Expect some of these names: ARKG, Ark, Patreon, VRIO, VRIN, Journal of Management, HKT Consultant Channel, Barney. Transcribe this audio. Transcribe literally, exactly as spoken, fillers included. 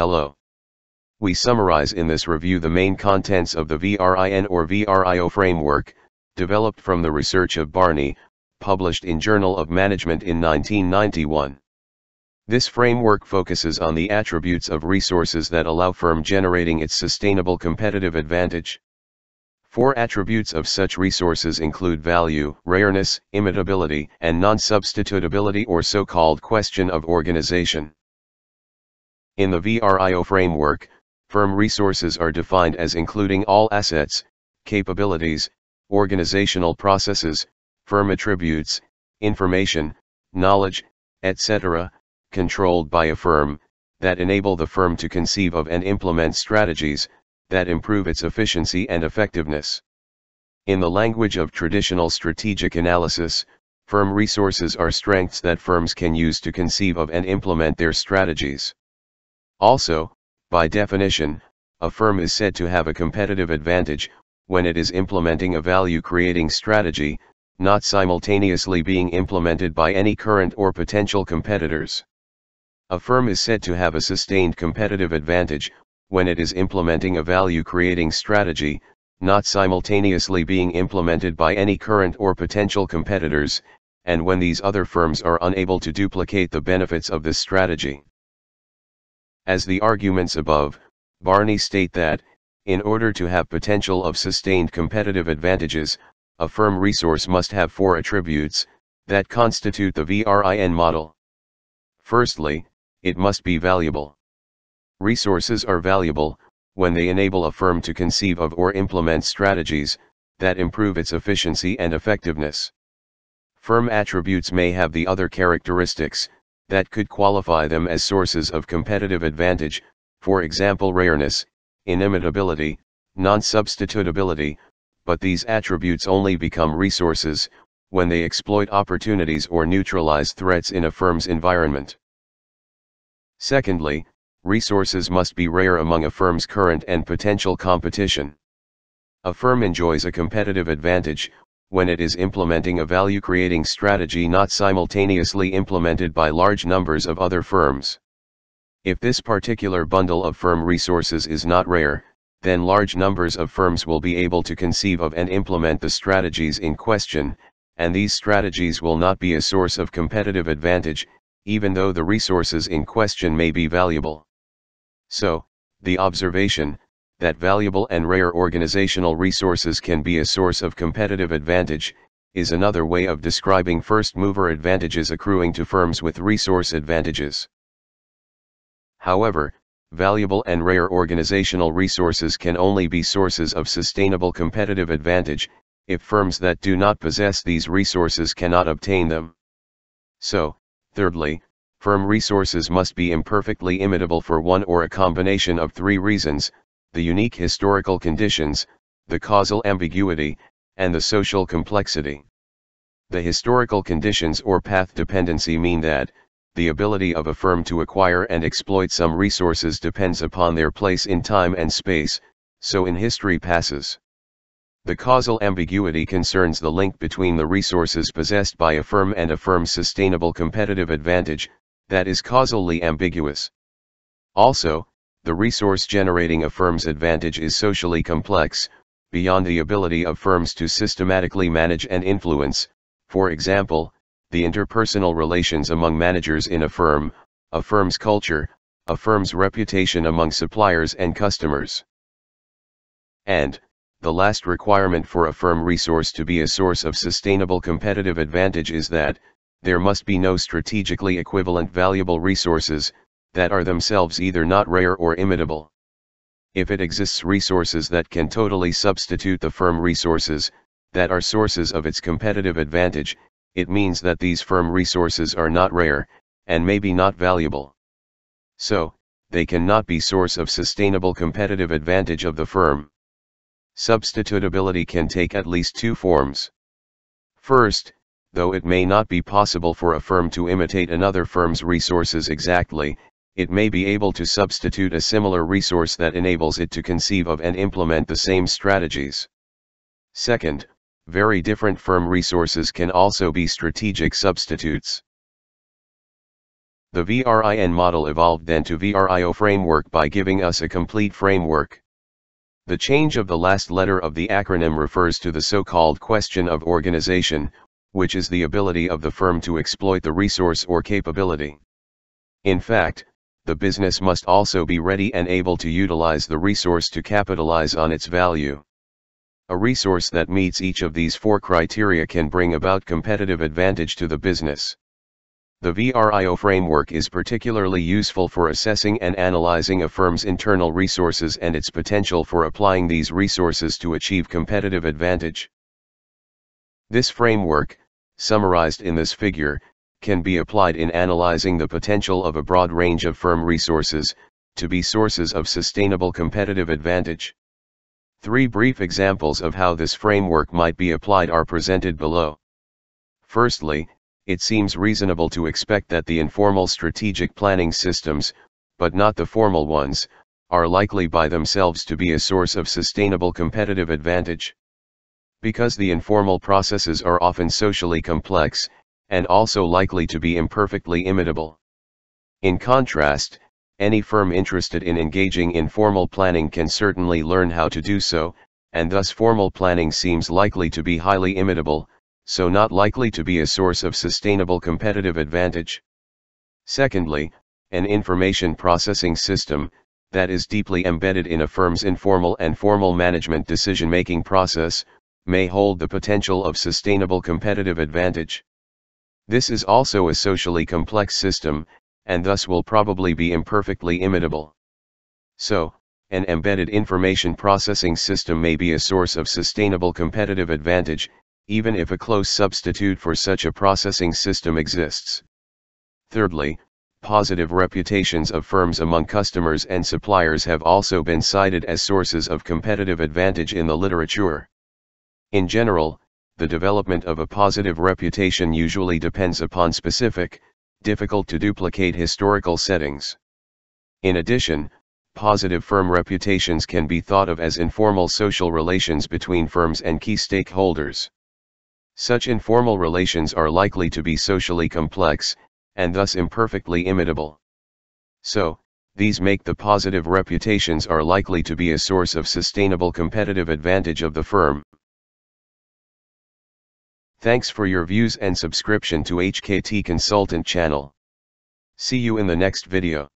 Hello. We summarize in this review the main contents of the V R I N or V R I O framework, developed from the research of Barney, published in Journal of Management in nineteen ninety-one. This framework focuses on the attributes of resources that allow firm generating its sustainable competitive advantage. Four attributes of such resources include value, rareness, imitability, and non-substitutability, or so-called question of organization. In the V R I O framework, firm resources are defined as including all assets, capabilities, organizational processes, firm attributes, information, knowledge, et cetera, controlled by a firm, that enable the firm to conceive of and implement strategies that improve its efficiency and effectiveness. In the language of traditional strategic analysis, firm resources are strengths that firms can use to conceive of and implement their strategies. Also, by definition, a firm is said to have a competitive advantage when it is implementing a value-creating strategy, not simultaneously being implemented by any current or potential competitors. A firm is said to have a sustained competitive advantage when it is implementing a value-creating strategy, not simultaneously being implemented by any current or potential competitors, and when these other firms are unable to duplicate the benefits of this strategy. As the arguments above, Barney state that, in order to have potential of sustained competitive advantages, a firm resource must have four attributes that constitute the V R I N model. Firstly, it must be valuable. Resources are valuable when they enable a firm to conceive of or implement strategies that improve its efficiency and effectiveness. Firm attributes may have the other characteristics that could qualify them as sources of competitive advantage, for example rareness, inimitability, non-substitutability, but these attributes only become resources when they exploit opportunities or neutralize threats in a firm's environment. Secondly, resources must be rare among a firm's current and potential competition. A firm enjoys a competitive advantage when it is implementing a value-creating strategy not simultaneously implemented by large numbers of other firms. If this particular bundle of firm resources is not rare, then large numbers of firms will be able to conceive of and implement the strategies in question, and these strategies will not be a source of competitive advantage, even though the resources in question may be valuable. So, the observation that valuable and rare organizational resources can be a source of competitive advantage is another way of describing first-mover advantages accruing to firms with resource advantages. However, valuable and rare organizational resources can only be sources of sustainable competitive advantage if firms that do not possess these resources cannot obtain them. So, thirdly, firm resources must be imperfectly imitable for one or a combination of three reasons: the unique historical conditions, the causal ambiguity, and the social complexity. The historical conditions or path dependency mean that the ability of a firm to acquire and exploit some resources depends upon their place in time and space, so in history passes. The causal ambiguity concerns the link between the resources possessed by a firm and a firm's sustainable competitive advantage, that is causally ambiguous. Also, the resource generating a firm's advantage is socially complex, beyond the ability of firms to systematically manage and influence, for example, the interpersonal relations among managers in a firm, a firm's culture, a firm's reputation among suppliers and customers. And the last requirement for a firm resource to be a source of sustainable competitive advantage is that there must be no strategically equivalent valuable resources that are themselves either not rare or imitable. If it exists resources that can totally substitute the firm resources that are sources of its competitive advantage, it means that these firm resources are not rare and maybe not valuable. So, they cannot be source of sustainable competitive advantage of the firm. Substitutability can take at least two forms. First, though it may not be possible for a firm to imitate another firm's resources exactly, it may be able to substitute a similar resource that enables it to conceive of and implement the same strategies. Second, very different firm resources can also be strategic substitutes. The V R I N model evolved then to V R I O framework by giving us a complete framework. The change of the last letter of the acronym refers to the so-called question of organization, which is the ability of the firm to exploit the resource or capability. In fact, the business must also be ready and able to utilize the resource to capitalize on its value. A resource that meets each of these four criteria can bring about competitive advantage to the business. The V R I O framework is particularly useful for assessing and analyzing a firm's internal resources and its potential for applying these resources to achieve competitive advantage. This framework, summarized in this figure, can be applied in analyzing the potential of a broad range of firm resources, to be sources of sustainable competitive advantage. Three brief examples of how this framework might be applied are presented below. Firstly, it seems reasonable to expect that the informal strategic planning systems, but not the formal ones, are likely by themselves to be a source of sustainable competitive advantage. Because the informal processes are often socially complex, and also likely to be imperfectly imitable. In contrast, any firm interested in engaging in formal planning can certainly learn how to do so, and thus formal planning seems likely to be highly imitable, so not likely to be a source of sustainable competitive advantage. Secondly, an information processing system, that is deeply embedded in a firm's informal and formal management decision-making process, may hold the potential of sustainable competitive advantage. This is also a socially complex system, and thus will probably be imperfectly imitable. So, an embedded information processing system may be a source of sustainable competitive advantage, even if a close substitute for such a processing system exists. Thirdly, positive reputations of firms among customers and suppliers have also been cited as sources of competitive advantage in the literature. In general, the development of a positive reputation usually depends upon specific, difficult to duplicate historical settings. In addition, positive firm reputations can be thought of as informal social relations between firms and key stakeholders. Such informal relations are likely to be socially complex, and thus imperfectly imitable. So, these make the positive reputations are likely to be a source of sustainable competitive advantage of the firm. Thanks for your views and subscription to H K T Consultant Channel. See you in the next video.